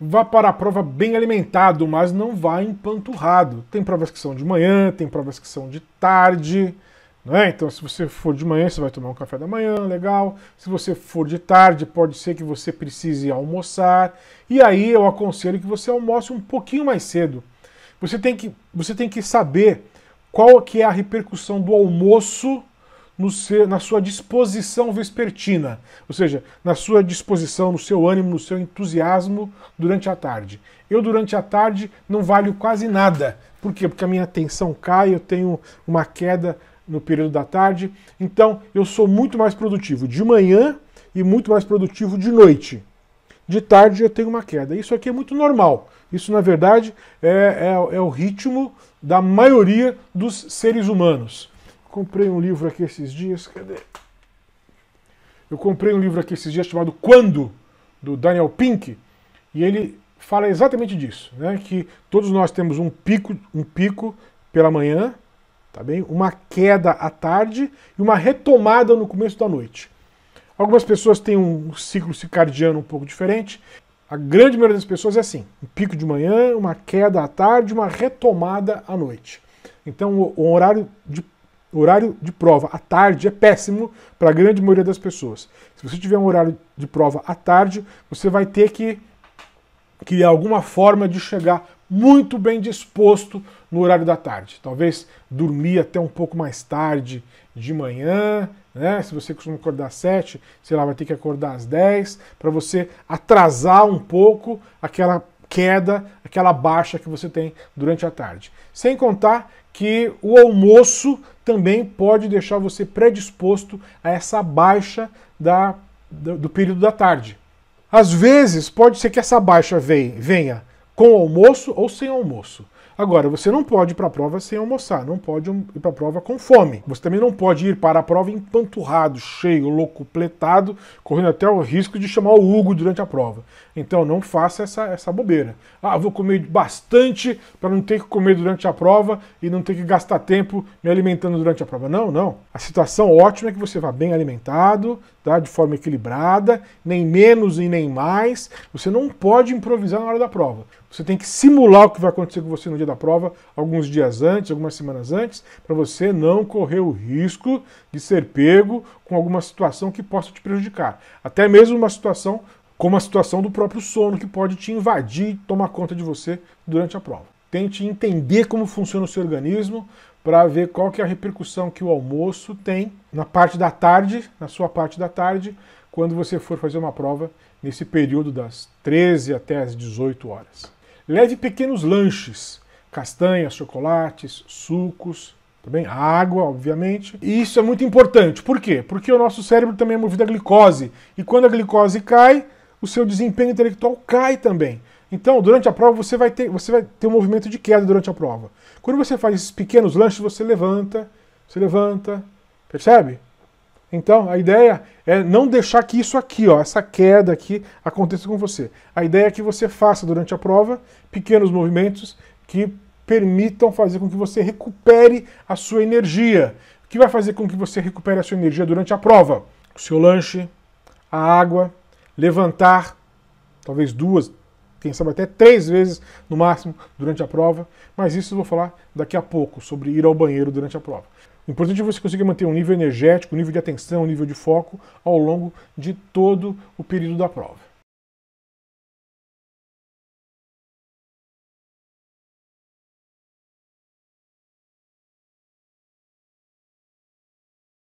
vá para a prova bem alimentado, mas não vá empanturrado. Tem provas que são de manhã, tem provas que são de tarde, né? Então, se você for de manhã, você vai tomar um café da manhã, legal. Se você for de tarde, pode ser que você precise almoçar. E aí eu aconselho que você almoce um pouquinho mais cedo. Você tem que saber qual que é a repercussão do almoço na sua disposição vespertina, ou seja, na sua disposição, no seu ânimo, no seu entusiasmo durante a tarde. Eu, durante a tarde, não valho quase nada. Por quê? Porque a minha atenção cai, eu tenho uma queda no período da tarde, então eu sou muito mais produtivo de manhã e muito mais produtivo de noite. De tarde eu tenho uma queda. Isso aqui é muito normal. Isso, na verdade, é o ritmo da maioria dos seres humanos. Comprei um livro aqui esses dias, cadê? Eu comprei um livro aqui esses dias chamado Quando, do Daniel Pink, e ele fala exatamente disso, né? Que todos nós temos um pico pela manhã, tá bem? Uma queda à tarde e uma retomada no começo da noite. Algumas pessoas têm um ciclo circadiano um pouco diferente. A grande maioria das pessoas é assim, um pico de manhã, uma queda à tarde, uma retomada à noite. Então o horário de prova à tarde é péssimo para a grande maioria das pessoas. Se você tiver um horário de prova à tarde, você vai ter que criar alguma forma de chegar muito bem disposto no horário da tarde. Talvez dormir até um pouco mais tarde de manhã, né? Se você costuma acordar às 7, sei lá, vai ter que acordar às 10, para você atrasar um pouco aquela queda, aquela baixa que você tem durante a tarde. Sem contar que o almoço também pode deixar você predisposto a essa baixa do período da tarde. Às vezes, pode ser que essa baixa venha com almoço ou sem almoço. Agora, você não pode ir para a prova sem almoçar, não pode ir para a prova com fome. Você também não pode ir para a prova empanturrado, cheio, locupletado, correndo até o risco de chamar o Hugo durante a prova. Então não faça essa bobeira. Ah, vou comer bastante para não ter que comer durante a prova e não ter que gastar tempo me alimentando durante a prova. Não, não. A situação ótima é que você vá bem alimentado, tá? De forma equilibrada, nem menos e nem mais. Você não pode improvisar na hora da prova. Você tem que simular o que vai acontecer com você no dia da prova, alguns dias antes, algumas semanas antes, para você não correr o risco de ser pego com alguma situação que possa te prejudicar. Até mesmo uma situação como a situação do próprio sono, que pode te invadir e tomar conta de você durante a prova. Tente entender como funciona o seu organismo para ver qual que é a repercussão que o almoço tem na parte da tarde, na sua parte da tarde, quando você for fazer uma prova nesse período das 13 até as 18 horas. Leve pequenos lanches, castanhas, chocolates, sucos, também água, obviamente. E isso é muito importante. Por quê? Porque o nosso cérebro também é movido a glicose. E quando a glicose cai, o seu desempenho intelectual cai também. Então, durante a prova, você vai ter um movimento de queda durante a prova. Quando você faz esses pequenos lanches, você levanta, percebe? Então, a ideia é não deixar que isso aqui, ó, essa queda aqui, aconteça com você. A ideia é que você faça durante a prova pequenos movimentos que permitam fazer com que você recupere a sua energia. O que vai fazer com que você recupere a sua energia durante a prova? O seu lanche, a água, levantar, talvez duas, quem sabe até 3 vezes no máximo durante a prova. Mas isso eu vou falar daqui a pouco, sobre ir ao banheiro durante a prova. O importante é você conseguir manter um nível energético, um nível de atenção, um nível de foco ao longo de todo o período da prova.